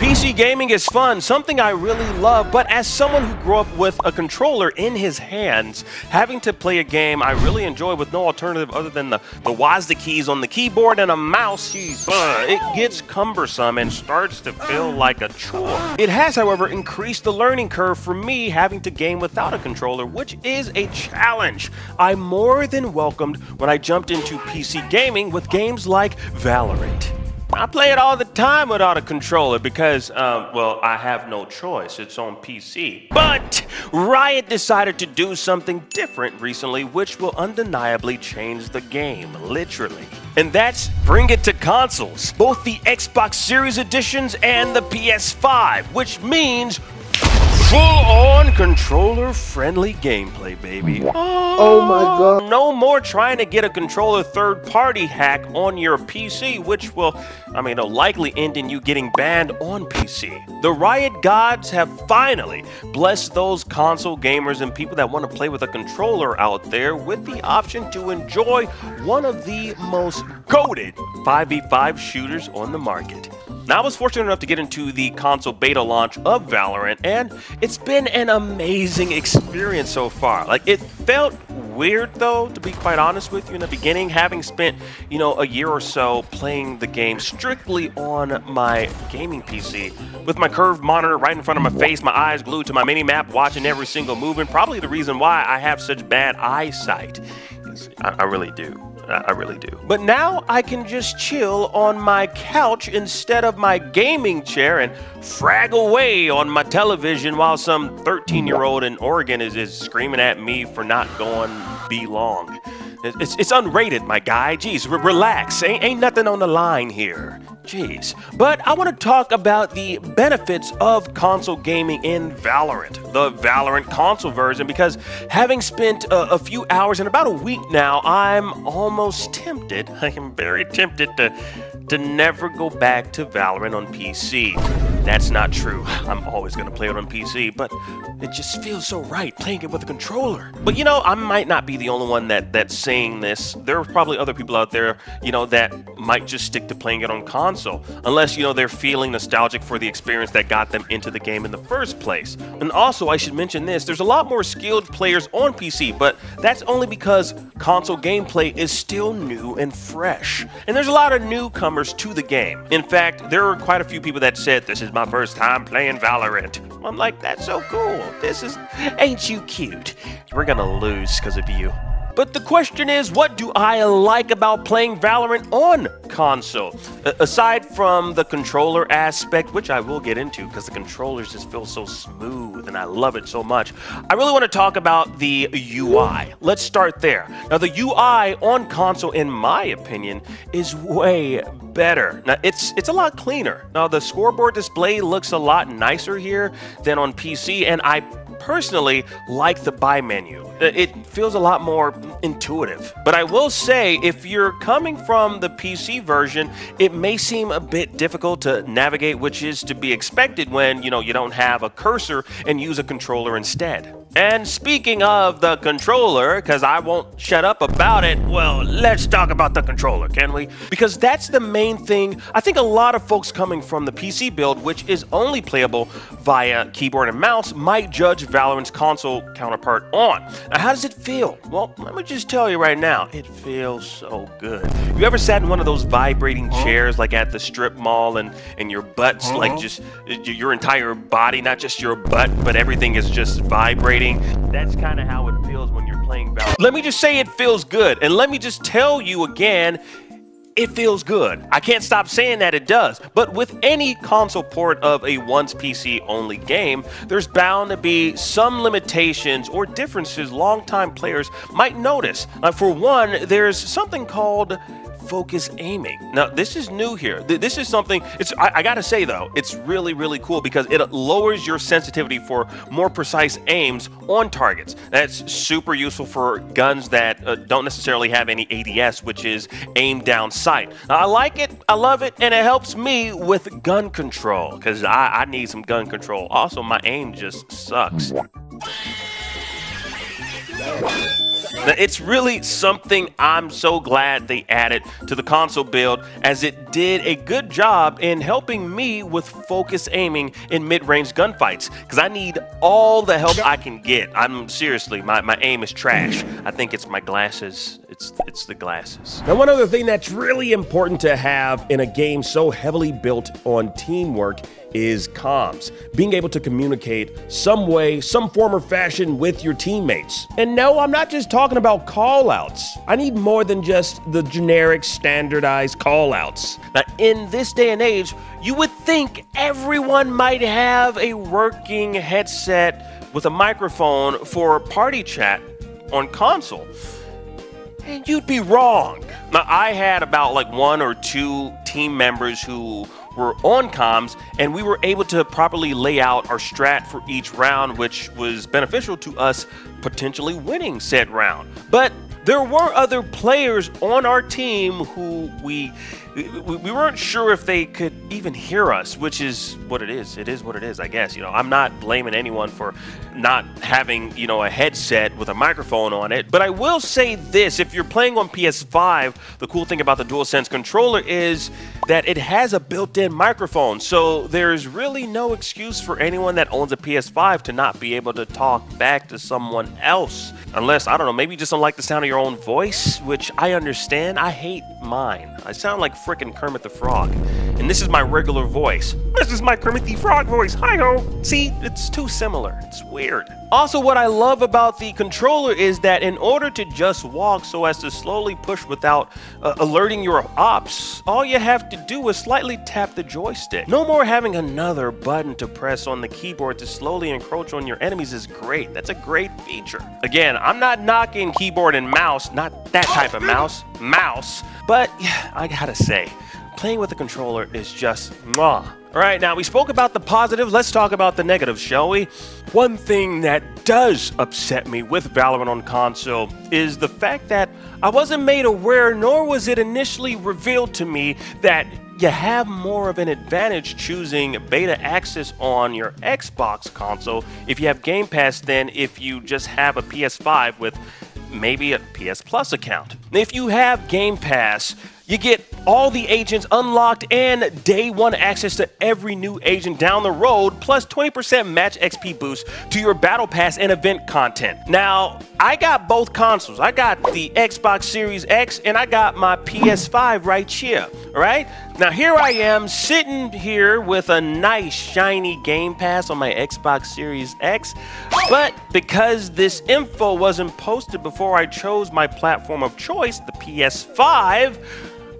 PC gaming is fun, something I really love, but as someone who grew up with a controller in his hands, having to play a game I really enjoy with no alternative other than the WASD keys on the keyboard and a mouse, it gets cumbersome and starts to feel like a chore. It has, however, increased the learning curve for me having to game without a controller, which is a challenge I more than welcomed when I jumped into PC gaming with games like Valorant. I play it all the time without a controller because, well, I have no choice. It's on PC. But Riot decided to do something different recently, which will undeniably change the game, literally. And that's bring it to consoles, both the Xbox Series editions and the PS5, which means full-on controller-friendly gameplay, baby. Oh my god. No more trying to get a controller third-party hack on your PC, which will, it'll likely end in you getting banned on PC. The Riot gods have finally blessed those console gamers and people that want to play with a controller out there with the option to enjoy one of the most goated 5v5 shooters on the market. Now, I was fortunate enough to get into the console beta launch of Valorant, and it's been an amazing experience so far. Like, it felt weird, though, to be quite honest with you, in the beginning, having spent, a year or so playing the game strictly on my gaming PC with my curved monitor right in front of my face, my eyes glued to my mini-map, watching every single move, and probably the reason why I have such bad eyesight. I really do. I really do. But now I can just chill on my couch instead of my gaming chair and frag away on my television while some 13-year-old in Oregon is screaming at me for not going be long. It's unrated, my guy. Jeez, relax. Ain't nothing on the line here. Jeez. But I want to talk about the benefits of console gaming in Valorant, the Valorant console version, because having spent a few hours and about a week now, I'm almost tempted, I am very tempted to never go back to Valorant on PC. That's not true. I'm always going to play it on PC, but it just feels so right playing it with a controller. But I might not be the only one that's saying this. There are probably other people out there, that might just stick to playing it on console, unless, they're feeling nostalgic for the experience that got them into the game in the first place. And also, I should mention this, there's a lot more skilled players on PC, but that's only because console gameplay is still new and fresh. And there's a lot of newcomers to the game. In fact, there are quite a few people that said, "This is my first time playing Valorant." I'm like, that's so cool. Ain't you cute? We're gonna lose because of you. But the question is, what do I like about playing Valorant on console? Aside from the controller aspect, which I will get into because the controllers just feel so smooth and I love it so much, I really want to talk about the UI. Let's start there. Now, the UI on console, in my opinion, is way better. Now, it's a lot cleaner. Now, the scoreboard display looks a lot nicer here than on PC, and I personally like the buy menu. It feels a lot more intuitive. But I will say, if you're coming from the PC version, it may seem a bit difficult to navigate, which is to be expected when, you don't have a cursor and use a controller instead. And speaking of the controller, because I won't shut up about it, well, let's talk about the controller, can we? Because that's the main thing. I think a lot of folks coming from the PC build, which is only playable via keyboard and mouse, might judge Valorant's console counterpart on. Now, how does it feel? Well, let me just tell you right now, it feels so good. You ever sat in one of those vibrating chairs, like at the strip mall, and your butt's like just, your entire body, not just your butt, but everything is just vibrating? That's kind of how it feels when you're playing Valorant. Let me just say it feels good, and let me just tell you again, it feels good. I can't stop saying that it does, but with any console port of a once PC-only game, there's bound to be some limitations or differences longtime players might notice. For one, there's something called focus aiming. Now, this is new here. This is something, I gotta say though, it's really, really cool because it lowers your sensitivity for more precise aims on targets. That's super useful for guns that don't necessarily have any ADS, which is aim down sight. Now, I like it, I love it, and it helps me with gun control because I need some gun control. Also, my aim just sucks. It's really something I'm so glad they added to the console build, as it did a good job in helping me with focus aiming in mid-range gunfights, because I need all the help I can get. I'm seriously, my aim is trash. I think it's my glasses. It's the glasses. Now, one other thing that's really important to have in a game so heavily built on teamwork is comms. Being able to communicate some way, some form or fashion with your teammates. And no, I'm not just talking about call-outs. I need more than just the generic standardized call-outs. Now, in this day and age, you would think everyone might have a working headset with a microphone for party chat on console. And you'd be wrong. Now, I had about like one or two team members who were on comms, and we were able to properly lay out our strat for each round, which was beneficial to us potentially winning said round. But there were other players on our team who we weren't sure if they could even hear us, which is what it is. It is what it is, I guess. You know, I'm not blaming anyone for not having, you know, a headset with a microphone on it. But I will say this, if you're playing on PS5, the cool thing about the DualSense controller is that it has a built-in microphone. So there's really no excuse for anyone that owns a PS5 to not be able to talk back to someone else. Unless, I don't know, maybe you just don't like the sound of your own voice, which I understand. I hate mine. I sound like frickin' Kermit the Frog. And this is my regular voice. This is my Kermit the Frog voice. Hi-ho! See, it's too similar. It's weird. Also, what I love about the controller is that in order to just walk so as to slowly push without alerting your ops, all you have to do is slightly tap the joystick. No more having another button to press on the keyboard to slowly encroach on your enemies is great. That's a great feature. Again, I'm not knocking keyboard and mouse, not that type of mouse, but yeah, I gotta say, playing with the controller is just mwah. All right, now we spoke about the positive. Let's talk about the negative, shall we? One thing that does upset me with Valorant on console is the fact that I wasn't made aware, nor was it initially revealed to me, that you have more of an advantage choosing beta access on your Xbox console if you have Game Pass than if you just have a PS5 with maybe a PS Plus account. If you have Game Pass, you get all the agents unlocked and day one access to every new agent down the road, plus 20% match XP boost to your battle pass and event content. Now, I got both consoles. I got the Xbox Series X and I got my PS5 right here, all right? Now here I am sitting here with a nice shiny Game Pass on my Xbox Series X, but because this info wasn't posted before I chose my platform of choice, the PS5,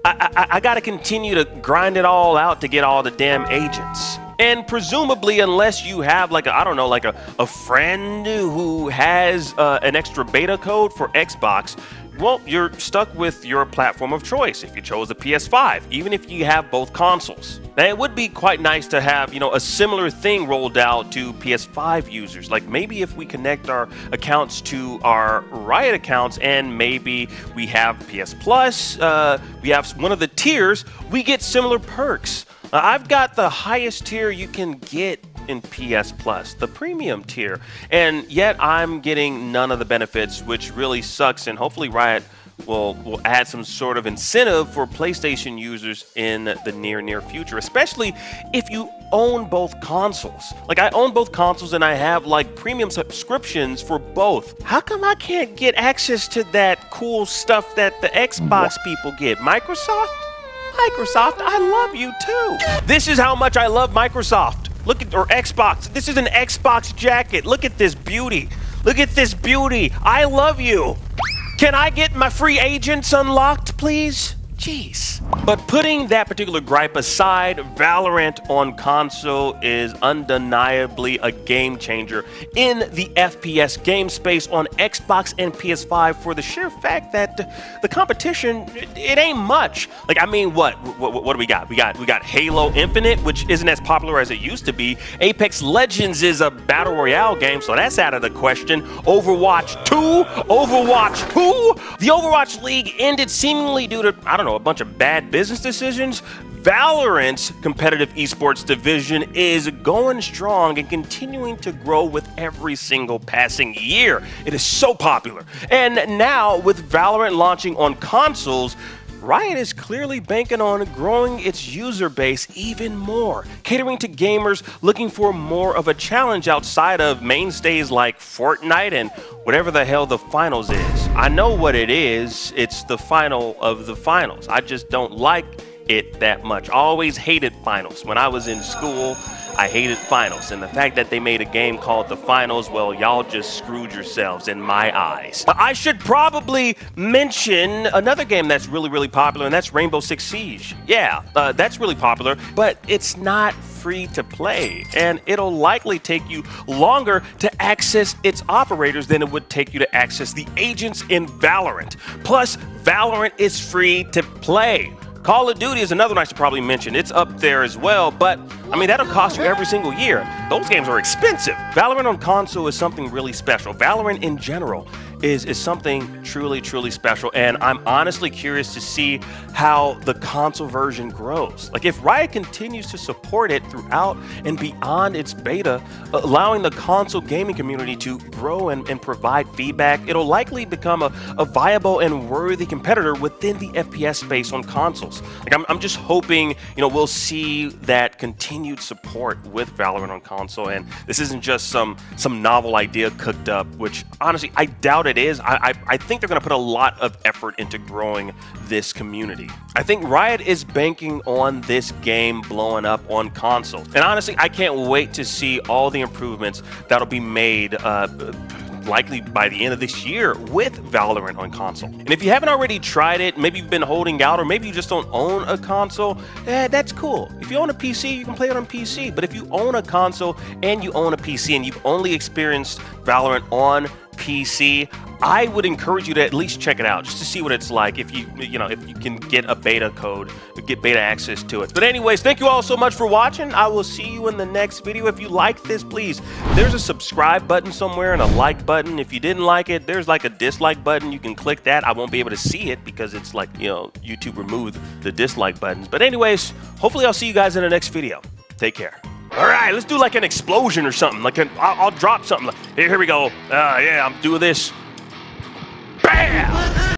I gotta continue to grind it all out to get all the damn agents. And presumably, unless you have like a, I don't know, like a friend who has an extra beta code for Xbox, well, you're stuck with your platform of choice if you chose the PS5, even if you have both consoles. Now, it would be quite nice to have, you know, a similar thing rolled out to PS5 users. Like maybe if we connect our accounts to our Riot accounts and maybe we have PS Plus, we have one of the tiers, we get similar perks. I've got the highest tier you can get in PS Plus, the premium tier, and yet I'm getting none of the benefits, which really sucks, and hopefully Riot will add some sort of incentive for PlayStation users in the near future, especially if you own both consoles. Like, I own both consoles and I have like premium subscriptions for both. How come I can't get access to that cool stuff that the Xbox people get? Microsoft, I love you too. This is how much I love Microsoft. Look at, or Xbox. This is an Xbox jacket. Look at this beauty. Look at this beauty. I love you. Can I get my free agents unlocked, please? Jeez. But putting that particular gripe aside, Valorant on console is undeniably a game changer in the FPS game space on Xbox and PS5 for the sheer fact that the competition, it ain't much. Like, I mean, what do we got? We got Halo Infinite, which isn't as popular as it used to be. Apex Legends is a battle royale game, so that's out of the question. Overwatch 2? The Overwatch League ended seemingly due to, I don't know, a bunch of bad business decisions. Valorant's competitive esports division is going strong and continuing to grow with every single passing year. It is so popular. And now, with Valorant launching on consoles, Riot is clearly banking on growing its user base even more, catering to gamers looking for more of a challenge outside of mainstays like Fortnite and whatever the hell The Finals is. I know what it is. It's the final of The Finals. I just don't like it that much. I always hated finals. When I was in school, I hated finals, and the fact that they made a game called The Finals, well, y'all just screwed yourselves in my eyes. But I should probably mention another game that's really popular, and that's Rainbow Six Siege. Yeah, that's really popular, but it's not free to play, and it'll likely take you longer to access its operators than it would take you to access the agents in Valorant. Plus, Valorant is free to play. Call of Duty is another one I should probably mention. It's up there as well, but I mean, that'll cost you every single year. Those games are expensive. Valorant on console is something really special. Valorant in general is something truly special, and I'm honestly curious to see how the console version grows. Like, if Riot continues to support it throughout and beyond its beta, allowing the console gaming community to grow and provide feedback, it'll likely become a viable and worthy competitor within the FPS space on consoles. Like, I'm just hoping, you know, we'll see that continued support with Valorant on console, and this isn't just some novel idea cooked up, which honestly I doubt it is. I think they're gonna put a lot of effort into growing this community. I think Riot is banking on this game blowing up on console, and honestly I can't wait to see all the improvements that'll be made likely by the end of this year with Valorant on console. And if you haven't already tried it, maybe you've been holding out, or maybe you just don't own a console, that's cool. If you own a PC, you can play it on PC. But if you own a console and you own a PC and you've only experienced Valorant on PC, I would encourage you to at least check it out just to see what it's like, if you can get a beta code, get beta access to it. But anyways, thank you all so much for watching. I will see you in the next video. If you like this, please, there's a subscribe button somewhere and a like button. If you didn't like it, there's like a dislike button. You can click that. I won't be able to see it because it's like, you know, YouTube removed the dislike buttons. But anyways, hopefully I'll see you guys in the next video. Take care. All right, let's do like an explosion or something. Like, I'll drop something. Like, here we go. Yeah, I'm doing this. Bam!